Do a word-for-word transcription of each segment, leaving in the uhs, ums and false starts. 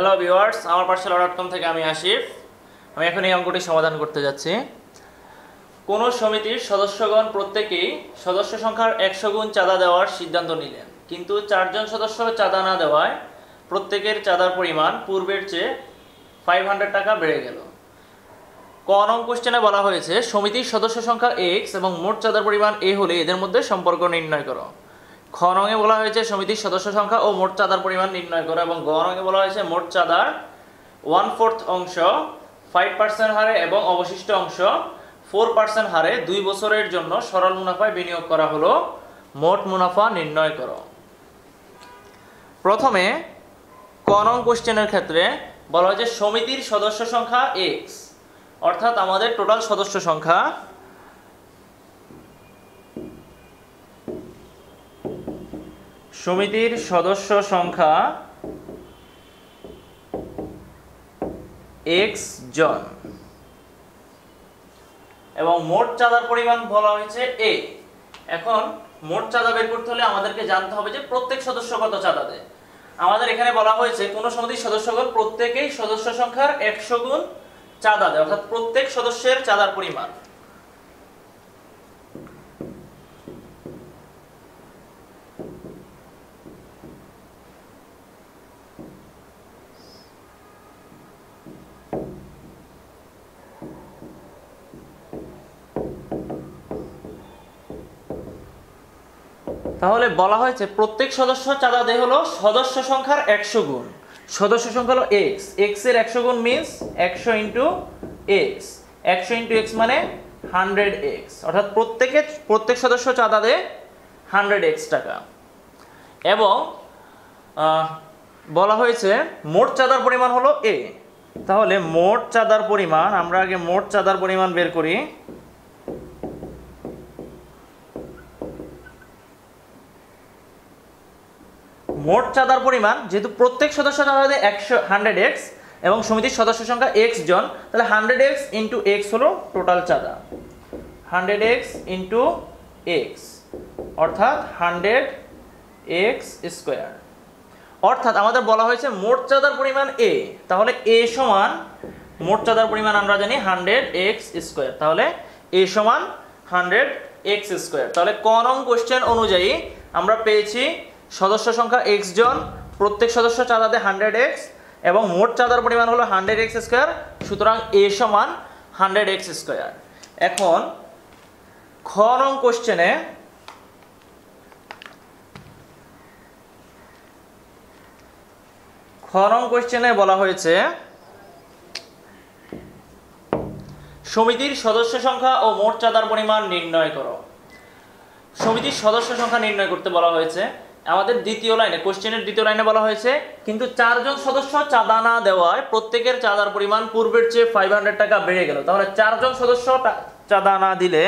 Hello viewers our parcel dot com থেকে আমি আশিফ আমি এখন এই অঙ্কটি সমাধান করতে যাচ্ছি। কোন সমিতির সদস্যগণ প্রত্যেকই সদস্য সংখ্যার একশো গুণ চাঁদা দেওয়ার সিদ্ধান্ত নিলেন, কিন্তু চারজন সদস্য চাঁদা না দেওয়ায় প্রত্যেকের চাঁদার পরিমাণ পূর্বের চেয়ে পাঁচশো টাকা বেড়ে গেল। ক নং কোশ্চেনে বলা হয়েছে সমিতির সদস্য সংখ্যা x এবং মোট চাঁদার পরিমাণ a হলে এদের মধ্যে সম্পর্ক নির্ণয় করো। খ নং এ বলা হয়েছে সমিতির সদস্য সংখ্যা ও মোট চাঁদার পরিমাণ নির্ণয় করো এবং গ নং এ বলা হয়েছে মোট চাঁদার ওয়ান ফোর্থ অংশ ফাইভ পার্সেন্ট হারে এবং অবশিষ্ট অংশ ফোর পার্সেন্ট হারে দুই বছরের জন্য সরল মুনাফায় বিনিয়োগ করা হলো, মোট মুনাফা নির্ণয় করো। প্রথমে ক নং কোশ্চেনের ক্ষেত্রে বলা হয়েছে সমিতির সদস্য সংখ্যা x অর্থাৎ আমাদের টোটাল সদস্য সংখ্যা সমিতির সদস্য সংখ্যা x জন এবং মোট চাঁদার পরিমাণ বলা হয়েছে a। এখন মোট চাঁদা বের করতে হলে আমাদেরকে জানতে হবে যে প্রত্যেক সদস্য কত চাঁদা দেয়। আমাদের এখানে বলা হয়েছে কোন সমিতির সদস্যগণ প্রত্যেকেই সদস্য সংখ্যার একশো গুণ চাঁদা দেয় অর্থাৎ প্রত্যেক সদস্যের চাঁদার পরিমাণ তাহলে বলা হয়েছে প্রত্যেক সদস্য চাঁদা দেয় হলো সদস্য সংখ্যার একশো গুণ। সদস্য সংখ্যা হলো x, x এর একশো গুণ মিনস একশো ইন্টু এক্স, একশো ইন্টু এক্স মানে হান্ড্রেড এক্স অর্থাৎ প্রত্যেকে প্রত্যেক সদস্য চাঁদা দেয় হান্ড্রেড এক্স টাকা। এবং বলা হয়েছে মোট চাঁদার পরিমাণ হলো a। তাহলে মোট চাঁদার পরিমাণ আমরা আগে মোট চাঁদার পরিমাণ বের করি। মোট চাঁদার পরিমাণ যেহেতু প্রত্যেক সদস্য চাঁদা দেয় একশো হান্ড্রেড এক্স এবং সমিতির সদস্য সংখ্যা এক্স জন, তাহলে হান্ড্রেড এক্স ইন্টু এক্স হলো টোটাল চাঁদা, হান্ড্রেড এক্স ইন্টু এক্স অর্থাৎ হান্ড্রেড এক্স স্কোয়ার। অর্থাৎ আমাদের বলা হয়েছে মোট চাঁদার পরিমাণ a, তাহলে a সমান মোট চাঁদার পরিমাণ আমরা জানি হান্ড্রেড এক্স স্কোয়ার, তাহলে a সমান হান্ড্রেড এক্স স্কোয়ার। তাহলে ক নং কোশ্চেন অনুযায়ী আমরা পেয়েছি সদস্য সংখ্যা x জন, প্রত্যেক সদস্য চাঁদা দেয় হান্ড্রেড এক্স এবং মোট চাঁদার পরিমাণ হলো হান্ড্রেড এক্স স্কোয়ার, সুতরাং a সমান হান্ড্রেড এক্স স্কোয়ার। এখন খ নং কোশ্চেনে খ নং কোশ্চেনে বলা হয়েছে সমিতির সদস্য সংখ্যা ও মোট চাঁদার পরিমাণ নির্ণয় করো। সমিতির সদস্য সংখ্যা নির্ণয় করতে বলা হয়েছে। আমাদের দ্বিতীয় লাইনে কোশ্চেনের দ্বিতীয় লাইনে বলা হয়েছে কিন্তু চারজন সদস্য চাঁদা না দেওয়ায় প্রত্যেকের চাঁদার পরিমাণ পূর্বের চেয়ে ফাইভ হান্ড্রেড টাকা বেড়ে গেল। তাহলে চারজন সদস্য চাঁদা না দিলে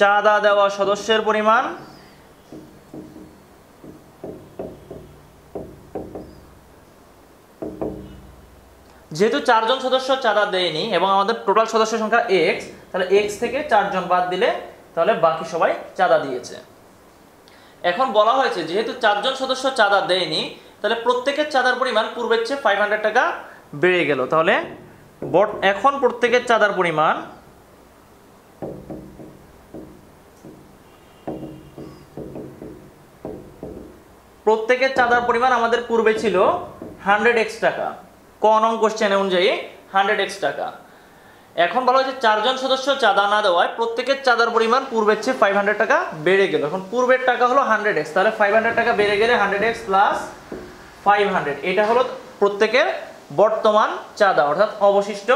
চাঁদা দেওয়া সদস্যের পরিমাণ যেহেতু চারজন সদস্য চাঁদা দেয়নি এবং আমাদের টোটাল সদস্য সংখ্যা x, তাহলে x থেকে চারজন বাদ দিলে তাহলে বাকি সবাই চাঁদা দিয়েছে। এখন বলা হয়েছে যেহেতু চারজন সদস্য চাঁদা দেয়নি তাহলে প্রত্যেকের চাঁদার পরিমাণ পূর্বের চেয়ে ফাইভ হান্ড্রেড টাকা বেড়ে গেল। তাহলে এখন প্রত্যেকের চাঁদার পরিমাণ প্রত্যেকের চাঁদার পরিমাণ আমাদের পূর্বে ছিল হান্ড্রেড এক্স টাকা, ক নং কোশ্চেন অনুযায়ী হান্ড্রেড এক্স টাকা। এখন বলা হয়েছে চারজন সদস্য চাঁদা না দেওয়ায় প্রত্যেকের চাঁদার পরিমাণ পূর্বের চেয়ে ফাইভ হান্ড্রেড টাকা বেড়ে গেল। এখন পূর্বের টাকা হলো হান্ড্রেড এক্স, তাহলে ফাইভ হান্ড্রেড টাকা বেড়ে গেলে hundred x plus five hundred, এটা হলো প্রত্যেকের বর্তমান চাঁদা অর্থাৎ অবশিষ্ট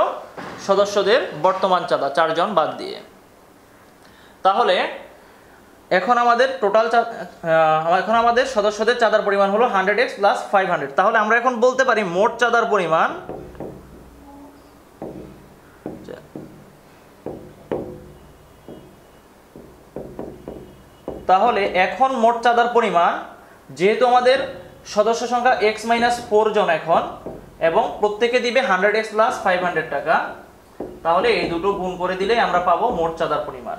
সদস্যদের বর্তমান চাঁদা চারজন বাদ দিয়ে। তাহলে এখন আমাদের টোটাল এখন আমাদের সদস্যদের চাঁদার পরিমাণ হলো hundred x plus five hundred. তাহলে আমরা এখন বলতে পারি মোট চাঁদার পরিমাণ তাহলে এখন মোট চাঁদার পরিমাণ যেহেতু আমাদের সদস্য সংখ্যা x মাইনাস ফোর জন এখন এবং প্রত্যেকে দিবে hundred x plus five hundred টাকা, তাহলে এই দুটো গুণ করে দিলে আমরা পাবো মোট চাঁদার পরিমাণ।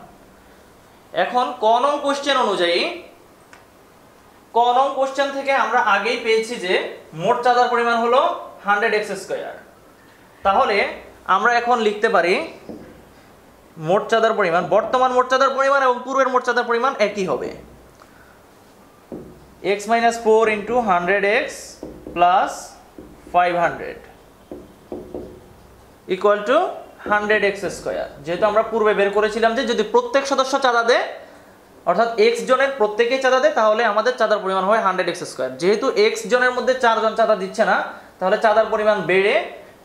এখন ক নং কোশ্চেন অনুযায়ী ক क नং क्वेश्चन থেকে আমরা আগেই পেয়েছি যে মোট চাঁদার পরিমাণ হলো একশো এক্স স্কয়ার। তাহলে আমরা এখন লিখতে পারি মোট চাঁদার পরিমাণ, বর্তমান মোট চাঁদার পরিমাণ এবং পূর্বের মোট চাঁদার পরিমাণ একই হবে। x minus four into one hundred x plus five hundred equal to একশো এক্স স্কয়ার। যেহেতু আমরা পূর্বে বের করেছিলাম যে যদি প্রত্যেক সদস্য চাঁদা দেয় অর্থাৎ x জনের প্রত্যেকই চাঁদা দেয় তাহলে আমাদের চাঁদার পরিমাণ হয় একশো এক্স স্কয়ার। যেহেতু x জনের মধ্যে চারজন চাঁদা দিচ্ছে না তাহলে চাঁদার পরিমাণ বেড়ে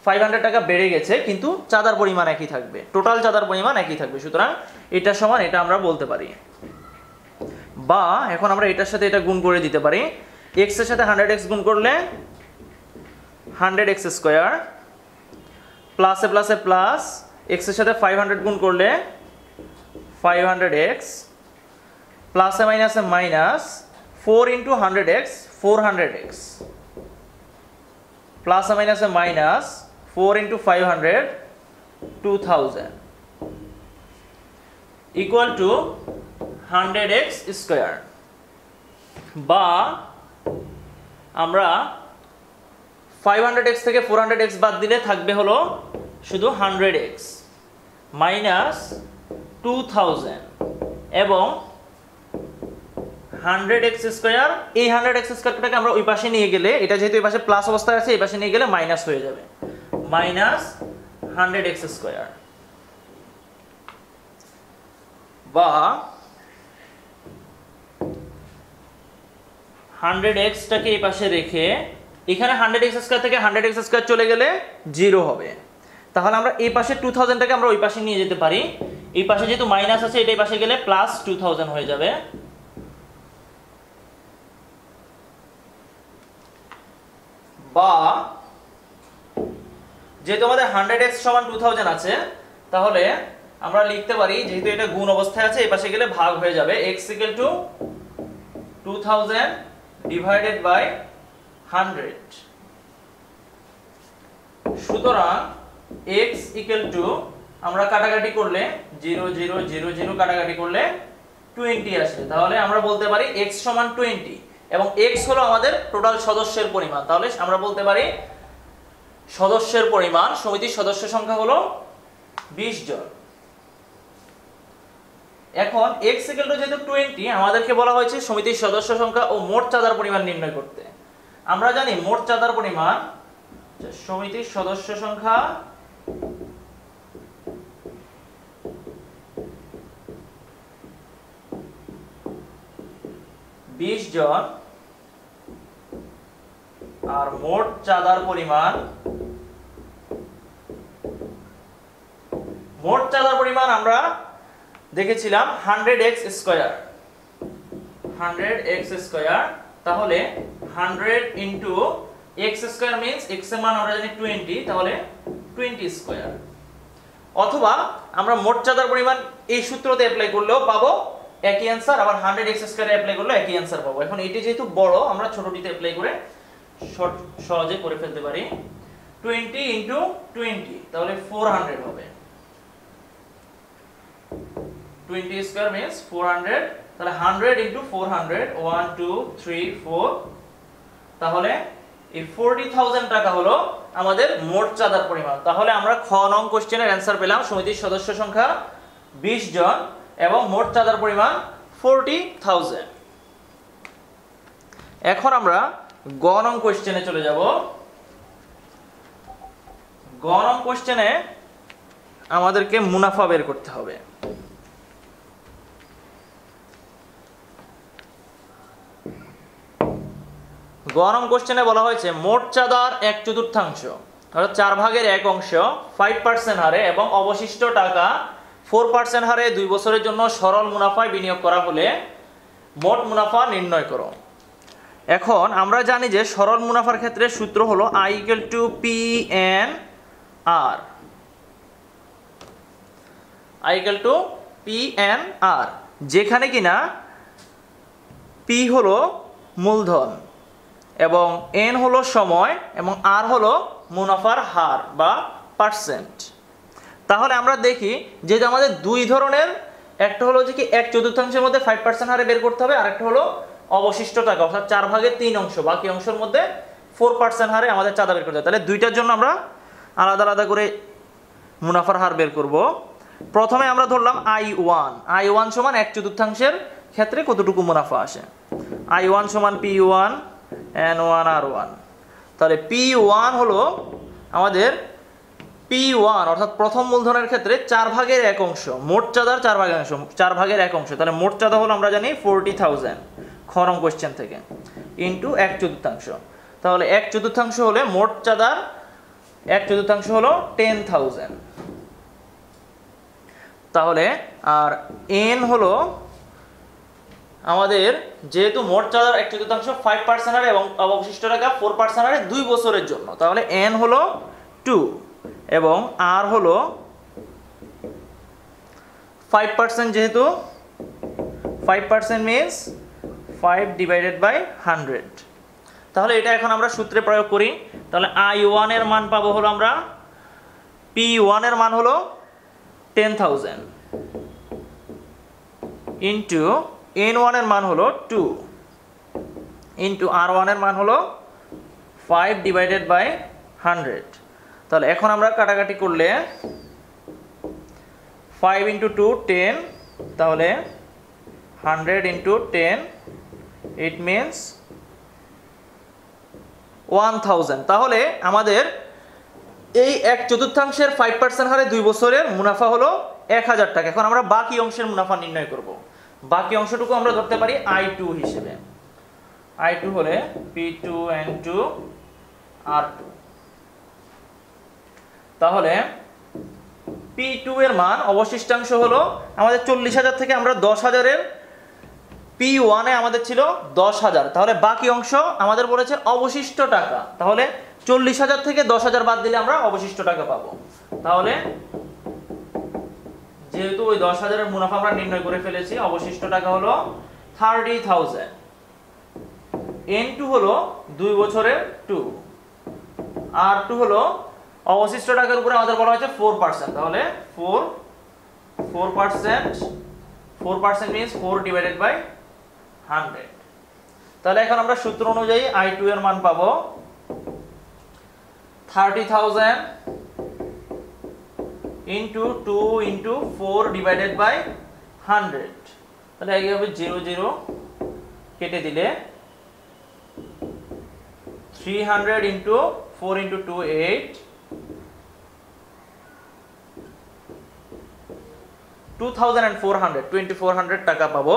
পাঁচশো টাকা বেড়ে গেছে, কিন্তু চাঁদার পরিমাণ একই থাকবে, টোটাল চাঁদার পরিমাণ একই থাকবে। সুতরাং এটা সমান এটা আমরা বলতে পারি, বা এখন আমরা এটার সাথে এটা গুণ করে দিতে পারি। x এর সাথে একশো এক্স গুণ করলে একশো এক্স স্কয়ার প্লাসে প্লাসে প্লাস, x এর সাথে পাঁচশো গুণ করলে পাঁচশো এক্স প্লাসে মাইনাসে minus, four into hundred x four hundred x প্লাসে মাইনাসে minus, four into five hundred two thousand equal to একশো এক্স স্কয়ার। বা আমরা পাঁচশো এক্স থেকে চারশো এক্স বাদ দিলে থাকবে হলো শুধু একশো এক্স মাইনাস দুই হাজার এবং একশো এক্স স্কয়ার। এই একশো এক্স স্কয়ারটাকে আমরা ওই পাশে নিয়ে গেলে, এটা যেহেতু এই পাশে প্লাস অবস্থায় আছে এই পাশে নিয়ে গেলে মাইনাস হয়ে যাবে, মাইনাস একশো এক্স স্কয়ার। বা একশো এক্স টাকে এই পাশে রেখে এখানে একশো এক্স স্কয়ার থেকে একশো এক্স স্কয়ার চলে গেলে জিরো হবে। তাহলে আমরা এই পাশে দুই হাজার টাকে আমরা ওই পাশে নিয়ে যেতে পারি, এই পাশে যেহেতু মাইনাস আছে এটা এই পাশে গেলে প্লাস দুই হাজার হয়ে যাবে। বা যেহেতু আমাদের একশো এক্স সমান দুই হাজার আছে তাহলে আমরা লিখতে পারি, যেহেতু এটা গুণ অবস্থায় আছে এই পাশে গেলে ভাগ হয়ে যাবে, x equal to দুই হাজার divided by one hundred। সুতরাং x equal to আমরা কাটাকাটি করলে শূন্য শূন্য শূন্য শূন্য কাটাকাটি করলে বিশ আসে। তাহলে আমরা বলতে পারি x সমান বিশ এবং x হলো আমাদের টোটাল সদস্যের পরিমাণ। তাহলে আমরা বলতে পারি সদস্যের পরিমাণ, সমিতির সদস্য সংখ্যা হলো বিশ জন। এখন x equal to যেহেতু বিশ আমাদেরকে বলা হয়েছে সমিতির সদস্য সংখ্যা ও মোট চাঁদার পরিমাণ নির্ণয় করতে। আমরা জানি মোট চাঁদার পরিমাণ সমিতির সদস্য সংখ্যা বিশ জন আর মোট চাঁদার পরিমাণ, মোট চাঁদার পরিমাণ আমরা দেখেছিলাম একশো এক্স স্কয়ার, একশো এক্স স্কয়ার। তাহলে একশো into x square means x এর মান আমরা জানি বিশ, তাহলে বিশ স্কয়ার। অথবা আমরা মোট চাঁদার পরিমাণ এই সূত্রতে অ্যাপ্লাই করলেও পাবো একই অ্যানসার, আবার একশো এক্স স্কয়ার এ অ্যাপ্লাই করলেও একই অ্যানসার পাবো। এখন এটি যেহেতু বড় আমরা ছোটটিতে অ্যাপ্লাই করে শর্ট সহজে করে ফেলতে পারি। বিশ ইনটু বিশ তাহলে চারশো হবে, বিশ স্কয়ার means চারশো, তাহলে একশো into চারশো, এক দুই তিন চার, তাহলে এই চল্লিশ হাজার টাকা হলো আমাদের মোট চাঁদার পরিমাণ। তাহলে আমরা খ নং কোশ্চেনের অ্যানসার পেলাম সমিতির সদস্য সংখ্যা বিশ জন এবং মোট চাঁদার পরিমাণ চল্লিশ হাজার। এখন আমরা গ নং কোশ্চেনে চলে যাব। গ নং কোশ্চেনে আমাদেরকে মুনাফা বের করতে হবে। গরম কোশ্চেনে বলা হয়েছে মোট চাঁদার এক চতুর্থাংশ অর্থাৎ চার ভাগের এক অংশ ফাইভ পার্সেন্ট হারে এবং অবশিষ্ট টাকা ফোর পার্সেন্ট হারে দুই বছরের জন্য সরল মুনাফায় বিনিয়োগ করা হলে মোট মুনাফা নির্ণয় করো। এখন আমরা জানি যে সরল মুনাফার ক্ষেত্রে সূত্র হলো I equal to P N R, I equal to P N R, যেখানে কিনা পি হলো মূলধন এবং এন হলো সময় এবং আর হলো মুনাফার হার বা পার্সেন্ট। তাহলে আমরা দেখি যেহেতু আমাদের দুই ধরনের, একটা হলো যে কি এক চতুর্থাংশের মধ্যে ফাইভ পার্সেন্ট হারে বের করতে হবে, আরেকটা হলো অবশিষ্ট টাকা অর্থাৎ চার ভাগের তিন অংশ বাকি অংশের মধ্যে ফোর পার্সেন্ট হারে আমাদের চাঁদা বের করতে হবে। তাহলে দুইটার জন্য আমরা আলাদা আলাদা করে মুনাফার হার বের করব। প্রথমে আমরা ধরলাম আই ওয়ান, আই ওয়ান সমান এক চতুর্থাংশের ক্ষেত্রে কতটুকু মুনাফা আসে। আই ওয়ান সমান P one N one R one. তাহলে পি ওয়ান হলো আমাদের পি ওয়ান অর্থাৎ প্রথম মূলধনের ক্ষেত্রে চার ভাগের এক অংশ, মোট চাঁদার চার ভাগের অংশ, চার ভাগের এক অংশ। তাহলে মোট চাঁদা হলো আমরা জানি ফোরটি থাউজেন্ড খরম কোয়েশ্চেন থেকে, ইন্টু এক চতুর্থাংশ। তাহলে এক চতুর্থাংশ হলে মোট চাঁদার এক চতুর্থাংশ হলো টেন থাউজেন্ড। তাহলে আর এন হলো আমাদের যেহেতু মোট চাঁদার এক চতুর্থাংশ ফাইভ পার্সেন্ট হারে এবং অবশিষ্ট টাকা ফোর পার্সেন্ট হারে দুই বছরের জন্য, তাহলে এন হলো টু এবং আর হলো ফাইভ পার্সেন্ট, যেহেতু five percent means five divided by hundred. তাহলে এটা এখন আমরা সূত্রে প্রয়োগ করি। তাহলে আই ওয়ানের মান পাবো হলো আমরা, পি ওয়ানের মান হলো টেন থাউজেন্ড ইন্টু এন ওয়ানের মান হলো টু ইন্টু আর ওয়ানের মান হলো ফাইভ ডিভাইডেড বাই হান্ড্রেড। তাহলে এখন আমরা কাটাকাটি করলে ফাইভ ইন্টু টু টেন, তাহলে hundred into ten it means one thousand. তাহলে আমাদের এই এক চতুর্থাংশের ফাইভ পার্সেন্ট হারে দুই বছরের মুনাফা হলো এক হাজার টাকা। এখন আমরা বাকি অংশের মুনাফা নির্ণয় করব। বাকি অংশটুকু আমরা ধরতে পারি আই টু হিসেবে। আই টু হলে P two N two R two. তাহলে পি টু এর মান অবশিষ্টাংশ হলো আমাদের চল্লিশ হাজার থেকে আমরা দশ হাজারের, পি ওয়ানে আমাদের ছিল দশ হাজার, তাহলে বাকি অংশ আমাদের বলেছে অবশিষ্ট টাকা। তাহলে চল্লিশ হাজার থেকে দশ হাজার বাদ দিলে আমরা অবশিষ্ট টাকা পাবো। তাহলে যেহেতু ওই দশ হাজারের মুনাফা আমরা নির্ণয় করে ফেলেছি, অবশিষ্ট টাকা হলো থার্টি থাউজেন্ড। এন টু হলো দুই বছরের টু, আর টু হলো অবশিষ্ট টাকার উপরে আমাদের বলা হয়েছে ফোর পার্সেন্ট। তাহলে four four percent four percent means four divided by hundred. তাহলে এখন আমরা সূত্র অনুযায়ী আই টু এর মান পাবো thirty thousand into two into four divided by hundred. তাহলে এইভাবে জিরো জিরো কেটে দিলে three hundred into four into two eight two thousand and four hundred twenty four hundred টাকা পাবো।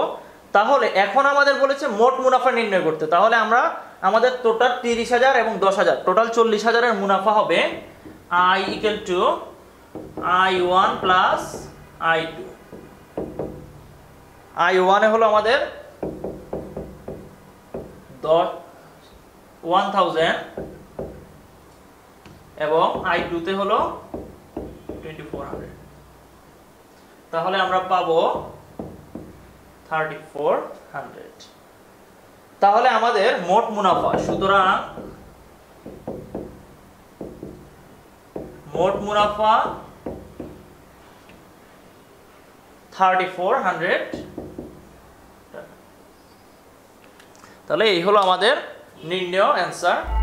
তাহলে এখন আমাদের বলেছে মোট মুনাফা নির্ণয় করতে। তাহলে আমরা আমাদের টোটাল তিরিশ হাজার এবং দশ হাজার টোটাল চল্লিশ হাজারের মুনাফা হবে I equal to I one plus I two. I ওয়ানে হলো আমাদের ওয়ান থাউজেন্ড এবং আই টুতে হলো টোয়েন্টি ফোর হান্ড্রেড। তাহলে আমরা পাবো থার্টি ফোর হান্ড্রেড। তাহলে আমাদের মোট মুনাফা, সুতরাং মোট মুনাফা থার্টি ফোর হান্ড্রেড। তাহলে এই হলো আমাদের নির্ণয় অ্যান্সার।